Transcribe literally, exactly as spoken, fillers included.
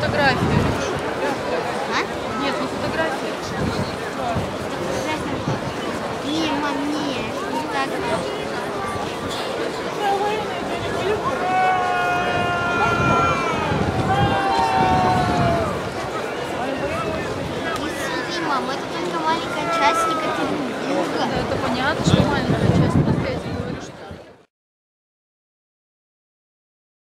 Фотографию.